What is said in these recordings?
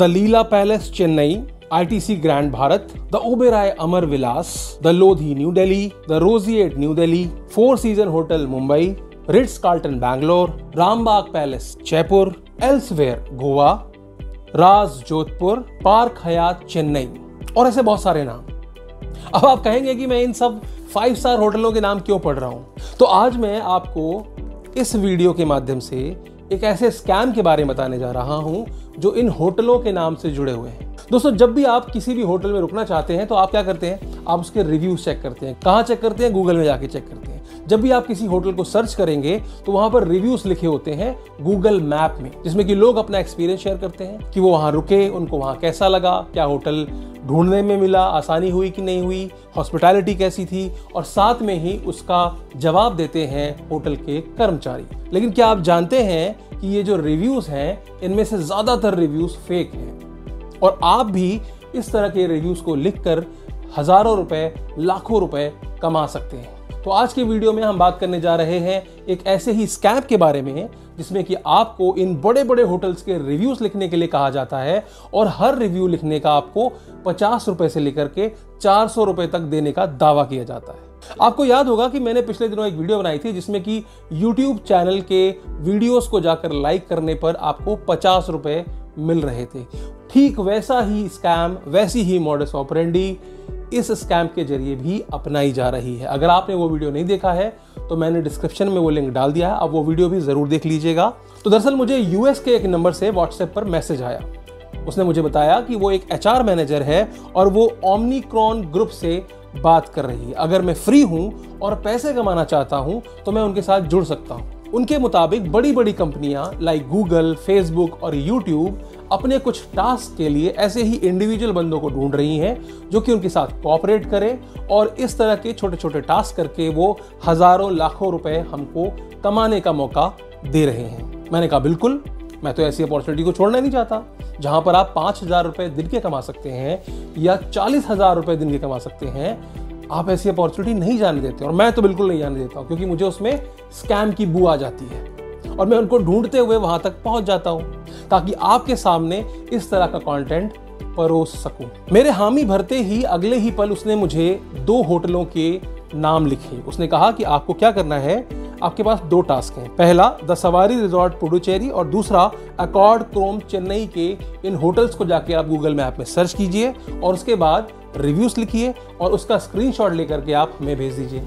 The Leela Palace Chennai, ITC Grand Bharat, the Oberoi Amar Vilas, the Lodhi new Delhi, the Roseate new Delhi, Four Season hotel Mumbai, Ritz Carlton Bangalore, Rambagh Palace Jaipur, Elsewhere Goa, Raj Jodhpur, Park Hyatt Chennai और ऐसे बहुत सारे नाम। अब आप कहेंगे कि मैं इन सब 5 स्टार होटलों के नाम क्यों पढ़ रहा हूं, तो आज मैं आपको इस वीडियो के माध्यम से एक ऐसे स्कैम के बारे में बताने जा रहा हूं जो इन होटलों के नाम से जुड़े हुए हैं। दोस्तों, जब भी आप किसी भी होटल में रुकना चाहते हैं तो आप क्या करते हैं, आप उसके रिव्यूज चेक करते हैं। कहाँ चेक करते हैं? गूगल में जाके चेक करते हैं। जब भी आप किसी होटल को सर्च करेंगे तो वहाँ पर रिव्यूज लिखे होते हैं गूगल मैप में, जिसमें कि लोग अपना एक्सपीरियंस शेयर करते हैं कि वो वहाँ रुके, उनको वहाँ कैसा लगा, क्या होटल ढूंढने में मिला, आसानी हुई कि नहीं हुई, हॉस्पिटैलिटी कैसी थी, और साथ में ही उसका जवाब देते हैं होटल के कर्मचारी। लेकिन क्या आप जानते हैं कि ये जो रिव्यूज़ हैं इनमें से ज़्यादातर रिव्यूज़ फेक हैं, और आप भी इस तरह के रिव्यूज़ को लिखकर हज़ारों रुपए, लाखों रुपए कमा सकते हैं। तो आज के वीडियो में हम बात करने जा रहे हैं एक ऐसे ही स्कैम के बारे में, जिसमें कि आपको इन बड़े बड़े होटल्स के रिव्यूज़ लिखने के लिए कहा जाता है और हर रिव्यू लिखने का आपको 50 रुपये से लेकर के 400 रुपये तक देने का दावा किया जाता है। आपको याद होगा कि मैंने पिछले दिनों एक वीडियो बनाई थी जिसमें कि यूट्यूब चैनल के वीडियोज़ को जाकर लाइक करने पर आपको 50 रुपये मिल रहे थे। ठीक वैसा ही स्कैम, वैसी ही मॉडस ऑपरेंडी इस स्कैम के जरिए भी अपनाई जा रही है। अगर आपने वो वीडियो नहीं देखा है तो मैंने डिस्क्रिप्शन में वो लिंक डाल दिया है, आप वो वीडियो भी ज़रूर देख लीजिएगा। तो दरअसल मुझे यूएस के एक नंबर से व्हाट्सएप पर मैसेज आया। उसने मुझे बताया कि वो एक HR मैनेजर है और वो ऑमनीक्रॉन ग्रुप से बात कर रही है। अगर मैं फ्री हूँ और पैसे कमाना चाहता हूँ तो मैं उनके साथ जुड़ सकता हूँ। उनके मुताबिक बड़ी बड़ी कंपनियां लाइक गूगल, फेसबुक और यूट्यूब अपने कुछ टास्क के लिए ऐसे ही इंडिविजुअल बंदों को ढूंढ रही हैं जो कि उनके साथ कोऑपरेट करें, और इस तरह के छोटे छोटे टास्क करके वो हज़ारों लाखों रुपए हमको कमाने का मौका दे रहे हैं। मैंने कहा बिल्कुल, मैं तो ऐसी अपॉर्चुनिटी को छोड़ना नहीं चाहता, जहाँ पर आप 5,000 रुपये दिन के कमा सकते हैं या 40,000 रुपये दिन के कमा सकते हैं। आप ऐसी अपॉर्चुनिटी नहीं जाने देते, और मैं तो बिल्कुल नहीं जाने देता हूँ, क्योंकि मुझे उसमें स्कैम की बू आ जाती है और मैं उनको ढूंढते हुए वहाँ तक पहुँच जाता हूँ ताकि आपके सामने इस तरह का कंटेंट परोस सकूँ। मेरे हामी भरते ही अगले ही पल उसने मुझे 2 होटलों के नाम लिखे। उसने कहा कि आपको क्या करना है, आपके पास 2 टास्क हैं। पहला दसवारी रिसॉर्ट पुडुचेरी और दूसरा अकॉर्ड क्रोम चेन्नई के इन होटल्स को जाके आप गूगल मैप में सर्च कीजिए और उसके बाद रिव्यूज़ लिखिए और उसका स्क्रीनशॉट लेकर के आप हमें भेज दीजिए।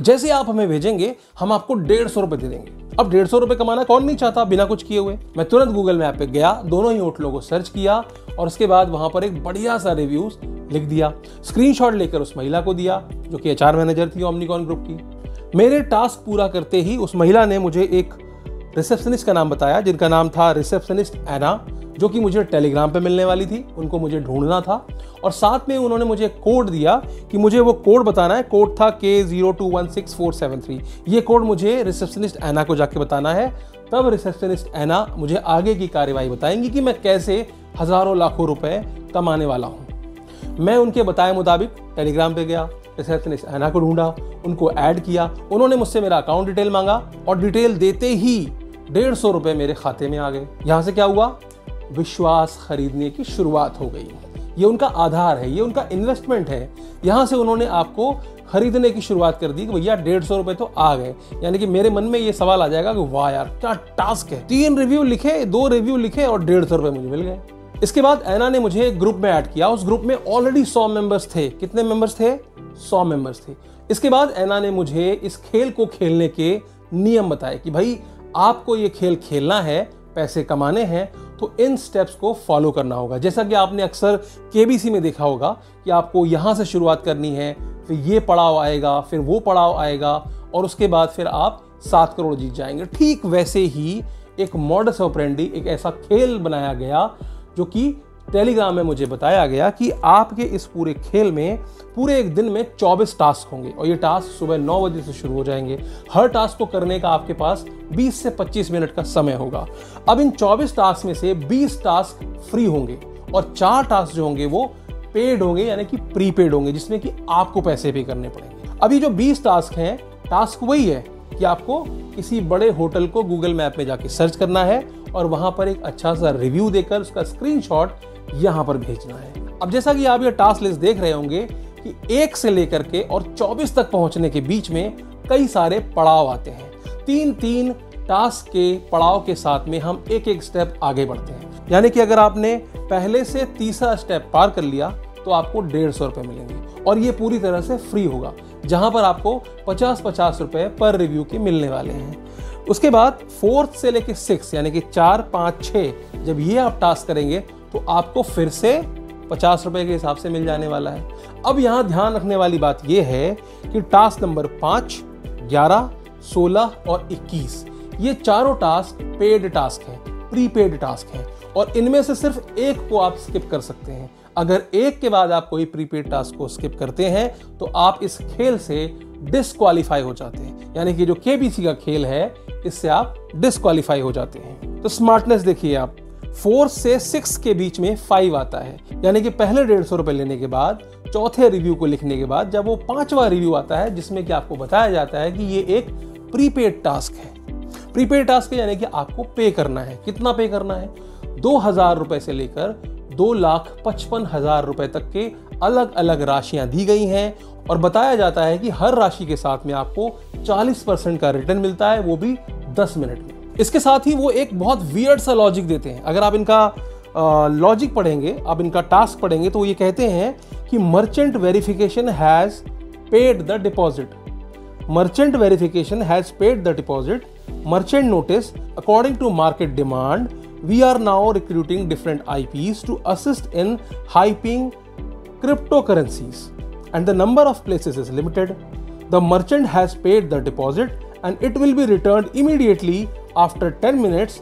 जैसे आप हमें भेजेंगे हम आपको 150 रुपये दे देंगे। अब 150 रुपये कमाना कौन नहीं चाहता बिना कुछ किए हुए। मैं तुरंत गूगल मैप पे गया, दोनों ही होटलों को सर्च किया और उसके बाद वहाँ पर एक बढ़िया सा रिव्यूज लिख दिया, स्क्रीनशॉट लेकर उस महिला को दिया जो कि HR मैनेजर थी ऑमनीक्रॉन ग्रुप की। मेरे टास्क पूरा करते ही उस महिला ने मुझे एक रिसेप्शनिस्ट का नाम बताया, जिनका नाम था रिसेप्शनिस्ट ऐना, जो कि मुझे टेलीग्राम पे मिलने वाली थी, उनको मुझे ढूंढना था। और साथ में उन्होंने मुझे कोड दिया कि मुझे वो कोड बताना है। कोड था K0216473। ये कोड मुझे रिसेप्शनिस्ट ऐना को जाके बताना है, तब रिसेप्शनिस्ट ऐना मुझे आगे की कार्यवाही बताएंगी कि मैं कैसे हज़ारों लाखों रुपए कमाने वाला हूँ। मैं उनके बताए मुताबिक टेलीग्राम पे गया, रिसेप्शनिस्ट ऐना को ढूंढा, उनको ऐड किया, उन्होंने मुझसे मेरा अकाउंट डिटेल मांगा और डिटेल देते ही 150 रुपये मेरे खाते में आ गए। यहाँ से क्या हुआ, विश्वास खरीदने की शुरुआत हो गई। ये उनका आधार है, ये उनका इन्वेस्टमेंट है। यहाँ से उन्होंने आपको खरीदने की शुरुआत कर दी कि भैया 150 रुपये तो आ गए। यानी कि मेरे मन में ये सवाल आ जाएगा कि वाह यार क्या टास्क है, 2 रिव्यू लिखे और 150 रुपये मुझे मिल गए। इसके बाद ऐना ने मुझे एक ग्रुप में ऐड किया। उस ग्रुप में ऑलरेडी 100 मेंबर्स थे। कितने मेंबर्स थे? 100 मेंबर्स थे। इसके बाद ऐना ने मुझे इस खेल को खेलने के नियम बताए कि भाई आपको ये खेल खेलना है, पैसे कमाने हैं तो इन स्टेप्स को फॉलो करना होगा। जैसा कि आपने अक्सर KBC में देखा होगा कि आपको यहाँ से शुरुआत करनी है, फिर ये पड़ाव आएगा, फिर वो पड़ाव आएगा और उसके बाद फिर आप 7 करोड़ जीत जाएंगे। ठीक वैसे ही एक मॉडस ऑपरेंडी, एक ऐसा खेल बनाया गया जो कि टेलीग्राम में मुझे बताया गया कि आपके इस पूरे खेल में पूरे एक दिन में 24 टास्क होंगे और ये टास्क सुबह 9 बजे से शुरू हो जाएंगे। हर टास्क को करने का आपके पास 20 से 25 मिनट का समय होगा। अब इन 24 टास्क में से 20 टास्क फ्री होंगे और 4 टास्क जो होंगे वो पेड होंगे, यानी कि प्रीपेड होंगे, जिसमें कि आपको पैसे पे करने पड़ेंगे। अब ये जो 20 टास्क हैं, टास्क वही है कि आपको किसी बड़े होटल को गूगल मैप में जाके सर्च करना है और वहाँ पर एक अच्छा सा रिव्यू देकर उसका स्क्रीनशॉट यहाँ पर भेजना है। अब जैसा कि आप ये टास्क लिस्ट देख रहे होंगे कि 1 से लेकर के और 24 तक पहुँचने के बीच में कई सारे पड़ाव आते हैं। तीन टास्क के पड़ाव के साथ में हम एक स्टेप आगे बढ़ते हैं, यानी कि अगर आपने पहले से तीसरा स्टेप पार कर लिया तो आपको 150 रुपये मिलेंगे और ये पूरी तरह से फ्री होगा, जहाँ पर आपको 50-50 रुपये पर रिव्यू के मिलने वाले हैं। उसके बाद 4 से लेकर 6 यानी कि 4, 5, 6 जब ये आप टास्क करेंगे तो आपको फिर से 50 रुपये के हिसाब से मिल जाने वाला है। अब यहाँ ध्यान रखने वाली बात यह है कि टास्क नंबर 5, 11, 16 और 21 ये चारों टास्क पेड टास्क हैं, प्रीपेड टास्क हैं और इनमें से सिर्फ एक को आप स्किप कर सकते हैं। अगर एक के बाद आप कोई प्रीपेड टास्क को स्किप करते हैं तो आप इस खेल से डिस्क्वालीफाई हो जाते हैं, यानी कि जो केबीसी का खेल है इससे आप डिस्क्वालीफाई हो जाते हैं। तो स्मार्टनेस देखिए आप, 4 से 6 के बीच में 5 आता है, यानी कि पहले 150 रुपये लेने के बाद चौथे रिव्यू को लिखने के बाद जब वो 5वां रिव्यू आता है जिसमें कि आपको बताया जाता है कि ये एक प्रीपेड टास्क है। प्रीपेड टास्क है यानी कि आपको पे करना है। कितना पे करना है? 2000 रुपये से लेकर 2,55,000 रुपये तक के अलग अलग राशियाँ दी गई हैं और बताया जाता है कि हर राशि के साथ में आपको 40% का रिटर्न मिलता है, वो भी 10 मिनट में। इसके साथ ही वो एक बहुत वियर्ड सा लॉजिक देते हैं। अगर आप इनका लॉजिक पढ़ेंगे, आप इनका टास्क पढ़ेंगे तो ये कहते हैं कि merchant verification has paid the deposit, merchant notice according to market demand we are now recruiting different IPs to assist in hyping crypto currencies and the number of places is limited. The merchant has paid the deposit and it will be returned immediately after 10 minutes.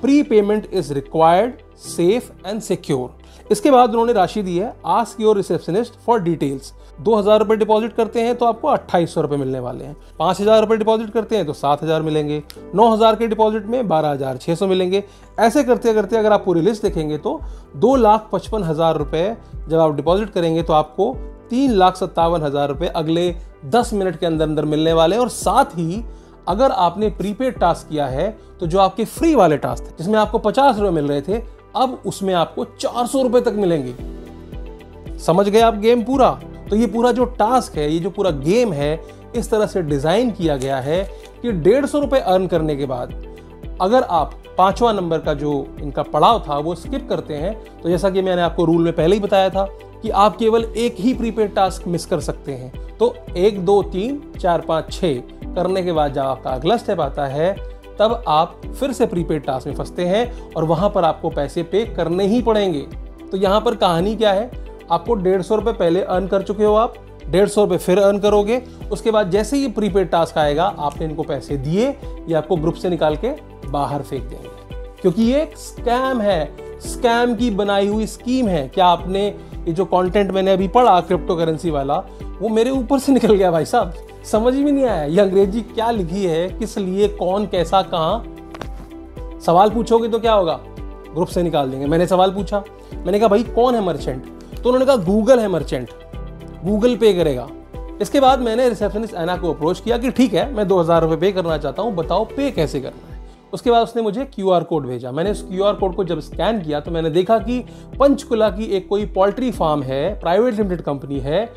Prepayment is required, safe and secure. इसके बाद उन्होंने राशि दी है Ask your receptionist for details. 2000 रुपये deposit करते हैं तो आपको 2800 रुपये मिलने वाले हैं। 5000 रुपये डिपॉजिट करते हैं तो 7000 मिलेंगे। 9000 के डिपॉजिट में 12600 मिलेंगे। ऐसे करते करते अगर आप पूरी लिस्ट देखेंगे तो 2,55,000 रुपये जब आप डिपॉजिट करेंगे तो आपको 3,57,000 रुपये अगले 10 मिनट के अंदर अंदर मिलने वाले हैं। और साथ ही अगर आपने प्रीपेड टास्क किया है तो जो आपके फ्री वाले टास्क थे जिसमें आपको 50 रुपये मिल रहे थे, अब उसमें आपको 400 रुपये तक मिलेंगे। समझ गए आप गेम पूरा? तो ये पूरा जो टास्क है, ये जो पूरा गेम है, इस तरह से डिज़ाइन किया गया है कि 150 रुपये अर्न करने के बाद अगर आप 5वां नंबर का जो इनका पड़ाव था वो स्किप करते हैं तो जैसा कि मैंने आपको रूल में पहले ही बताया था कि आप केवल एक ही प्रीपेड टास्क मिस कर सकते हैं। तो 1, 2, 3, 4, 5, 6 करने के बाद जब आपका अगला स्टेप आता है तब आप फिर से प्रीपेड टास्क में फंसते हैं और वहाँ पर आपको पैसे पे करने ही पड़ेंगे। तो यहाँ पर कहानी क्या है, आपको 150 रुपये पहले अर्न कर चुके हो, आप 150 रुपये फिर अर्न करोगे। उसके बाद जैसे ही प्रीपेड टास्क आएगा आपने इनको पैसे दिए, ये आपको ग्रुप से निकाल के बाहर फेंक देंगे, क्योंकि ये एक स्कैम है, स्कैम की बनाई हुई स्कीम है। क्या आपने ये जो कंटेंट मैंने अभी पढ़ा क्रिप्टो करेंसी वाला, वो मेरे ऊपर से निकल गया भाई साहब, समझ में नहीं आया ये अंग्रेजी क्या लिखी है, किस लिए, कौन, कैसा, कहाँ। सवाल पूछोगे तो क्या होगा, ग्रुप से निकाल देंगे। मैंने सवाल पूछा, मैंने कहा भाई कौन है मर्चेंट, तो उन्होंने कहा गूगल है मर्चेंट, गूगल पे करेगा। इसके बाद मैंने रिसेप्शनिस्ट ऐना को अप्रोच किया कि ठीक है मैं 2000 रुपये पे करना चाहता हूँ, बताओ पे कैसे करना है। उसके बाद उसने मुझे QR कोड भेजा, मैंने उस QR कोड को जब स्कैन किया तो मैंने देखा कि पंचकुला की एक कोई पोल्ट्री फार्म है, प्राइवेट लिमिटेड कंपनी है,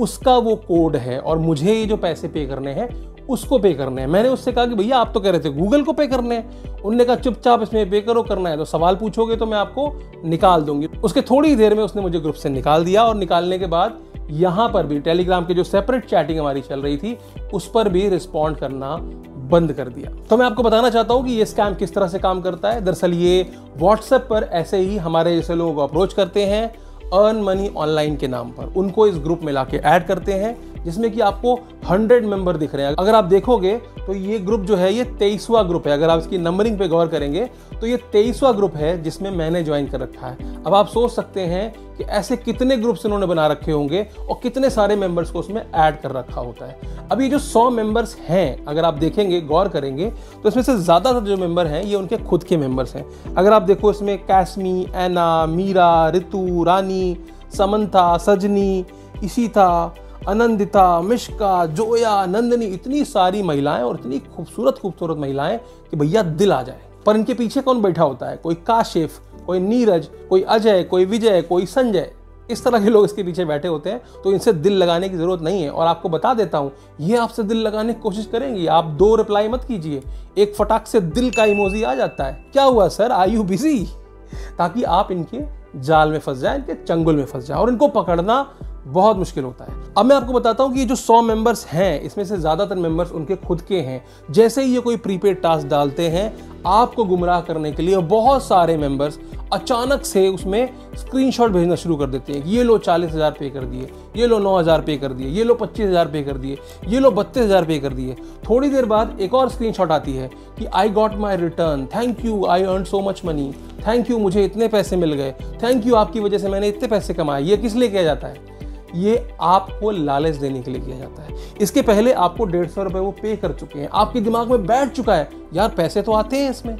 उसका वो कोड है और मुझे ये जो पैसे पे करने हैं उसको पे करने हैं। मैंने उससे कहा कि भैया आप तो कह रहे थे गूगल को पे करने हैं, उनने कहा चुपचाप इसमें पे करो, करना है तो सवाल पूछोगे तो मैं आपको निकाल दूंगी। उसके थोड़ी देर में उसने मुझे ग्रुप से निकाल दिया और निकालने के बाद यहाँ पर भी टेलीग्राम की जो सेपरेट चैटिंग हमारी चल रही थी उस पर भी रिस्पॉन्ड करना बंद कर दिया। तो मैं आपको बताना चाहता हूँ कि ये स्कैम किस तरह से काम करता है। दरअसल ये व्हाट्सएप पर ऐसे ही हमारे जैसे लोगों को अप्रोच करते हैं अर्न मनी ऑनलाइन के नाम पर, उनको इस ग्रुप में लाके ऐड करते हैं जिसमें कि आपको 100 मेंबर दिख रहे हैं। अगर आप देखोगे तो ये ग्रुप जो है ये 23वां ग्रुप है, अगर आप इसकी नंबरिंग पे गौर करेंगे तो ये 23वां ग्रुप है जिसमें मैंने ज्वाइन कर रखा है। अब आप सोच सकते हैं कि ऐसे कितने ग्रुप्स इन्होंने बना रखे होंगे और कितने सारे मेंबर्स को उसमें ऐड कर रखा होता है। अब ये जो 100 मेंबर्स हैं अगर आप देखेंगे, गौर करेंगे तो इसमें से ज़्यादातर जो मेंबर हैं ये उनके खुद के मेंबर्स हैं। अगर आप देखो इसमें कैसमी, ऐना, मीरा, रितु, रानी, समंथा, सजनी, इशिता, आनंदिता, मिश्का, जोया, नंदनी, इतनी सारी महिलाएं और इतनी खूबसूरत महिलाएं कि भैया दिल आ जाए। पर इनके पीछे कौन बैठा होता है? कोई काशिफ, कोई नीरज, कोई अजय, कोई विजय, कोई संजय, इस तरह के लोग इसके पीछे बैठे होते हैं। तो इनसे दिल लगाने की ज़रूरत नहीं है। और आपको बता देता हूँ, ये आपसे दिल लगाने की कोशिश करेंगे, आप दो रिप्लाई मत कीजिए, एक फटाक से दिल का इमोजी आ जाता है, क्या हुआ सर, आर यू बिजी, ताकि आप इनके जाल में फंस जाएं, इनके चंगुल में फंस जाएं और इनको पकड़ना बहुत मुश्किल होता है। अब मैं आपको बताता हूँ कि ये जो 100 मेंबर्स हैं, इसमें से ज़्यादातर मेंबर्स उनके खुद के हैं। जैसे ही ये कोई प्रीपेड टास्क डालते हैं आपको गुमराह करने के लिए, बहुत सारे मेंबर्स अचानक से उसमें स्क्रीनशॉट भेजना शुरू कर देते हैं। ये लो 40,000 पे कर दिए, ये लो 9,000 पे कर दिए, ये लो 25,000 पे कर दिए, ये लो 32,000 पे कर दिए। थोड़ी देर बाद एक और स्क्रीनशॉट आती है कि I got my return, thank you, I earn so much money, thank you, मुझे इतने पैसे मिल गए, थैंक यू, आपकी वजह से मैंने इतने पैसे कमाए। ये किस लिए किया जाता है? ये आपको लालच देने के लिए किया जाता है। इसके पहले आपको 150 रुपये वो पे कर चुके हैं, आपके दिमाग में बैठ चुका है यार पैसे तो आते हैं इसमें,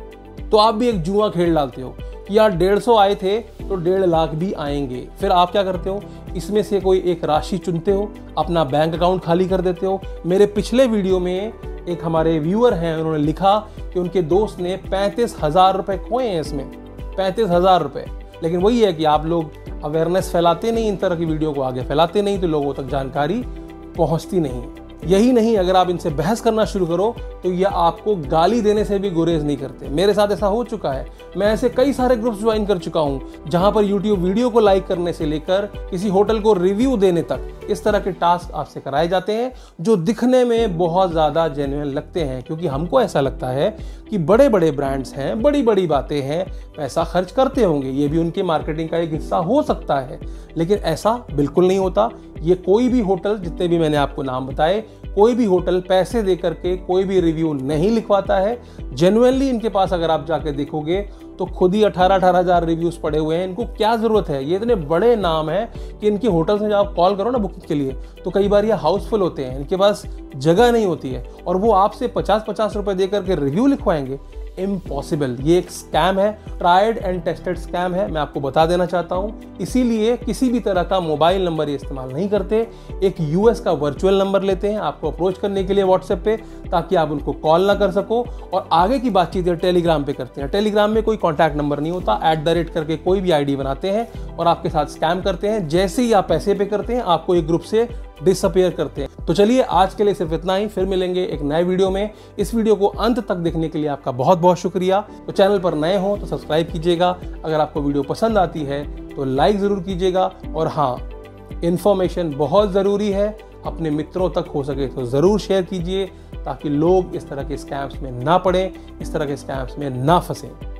तो आप भी एक जुआ खेल डालते हो कि यार 150 आए थे तो 1.5 लाख भी आएंगे। फिर आप क्या करते हो, इसमें से कोई एक राशि चुनते हो, अपना बैंक अकाउंट खाली कर देते हो। मेरे पिछले वीडियो में एक हमारे व्यूअर हैं, उन्होंने लिखा कि उनके दोस्त ने 35,000 रुपये खोए हैं इसमें, 35,000 रुपये। लेकिन वही है कि आप लोग अवेयरनेस फैलाते नहीं, इन तरह की वीडियो को आगे फैलाते नहीं, तो लोगों तक जानकारी पहुंचती नहीं। यही नहीं, अगर आप इनसे बहस करना शुरू करो तो ये आपको गाली देने से भी गुरेज नहीं करते। मेरे साथ ऐसा हो चुका है, मैं ऐसे कई सारे ग्रुप्स ज्वाइन कर चुका हूं जहां पर YouTube वीडियो को लाइक करने से लेकर किसी होटल को रिव्यू देने तक इस तरह के टास्क आपसे कराए जाते हैं, जो दिखने में बहुत ज़्यादा जेन्युइन लगते हैं। क्योंकि हमको ऐसा लगता है कि बड़े बड़े ब्रांड्स हैं, बड़ी बड़ी बातें हैं, पैसा खर्च करते होंगे, ये भी उनके मार्केटिंग का एक हिस्सा हो सकता है। लेकिन ऐसा बिल्कुल नहीं होता। ये कोई भी होटल, जितने भी मैंने आपको नाम बताए, कोई भी होटल पैसे दे करके कोई भी रिव्यू नहीं लिखवाता है। जेन्युइनली इनके पास अगर आप जाके देखोगे तो खुद ही 18,000 रिव्यूज़ पड़े हुए हैं। इनको क्या ज़रूरत है? ये इतने बड़े नाम हैं कि इनके होटल से जब आप कॉल करो ना बुकिंग के लिए, तो कई बार ये हाउसफुल होते हैं, इनके पास जगह नहीं होती है, और वो आपसे 50-50 रुपये दे करके रिव्यू लिखवाएंगे। इम्पॉसिबल। ये एक स्कैम है, ट्राइड एंड टेस्टेड स्कैम है, मैं आपको बता देना चाहता हूँ। इसीलिए किसी भी तरह का मोबाइल नंबर ये इस्तेमाल नहीं करते। एक यूएस का वर्चुअल नंबर लेते हैं आपको अप्रोच करने के लिए व्हाट्सएप पे, ताकि आप उनको कॉल ना कर सको, और आगे की बातचीत ये टेलीग्राम पे करते हैं। टेलीग्राम में कोई कॉन्टैक्ट नंबर नहीं होता, @ करके कोई भी आई बनाते हैं और आपके साथ स्कैम करते हैं। जैसे ही आप पैसे पे करते हैं आपको एक ग्रुप से डिसअपेयर करते हैं। तो चलिए आज के लिए सिर्फ इतना ही, फिर मिलेंगे एक नए वीडियो में। इस वीडियो को अंत तक देखने के लिए आपका बहुत बहुत शुक्रिया। तो चैनल पर नए हो तो सब्सक्राइब कीजिएगा, अगर आपको वीडियो पसंद आती है तो लाइक ज़रूर कीजिएगा, और हाँ, इन्फॉर्मेशन बहुत ज़रूरी है, अपने मित्रों तक हो सके तो ज़रूर शेयर कीजिए, ताकि लोग इस तरह के स्कैम्स में ना पड़ें, इस तरह के स्कैम्स में ना फंसें।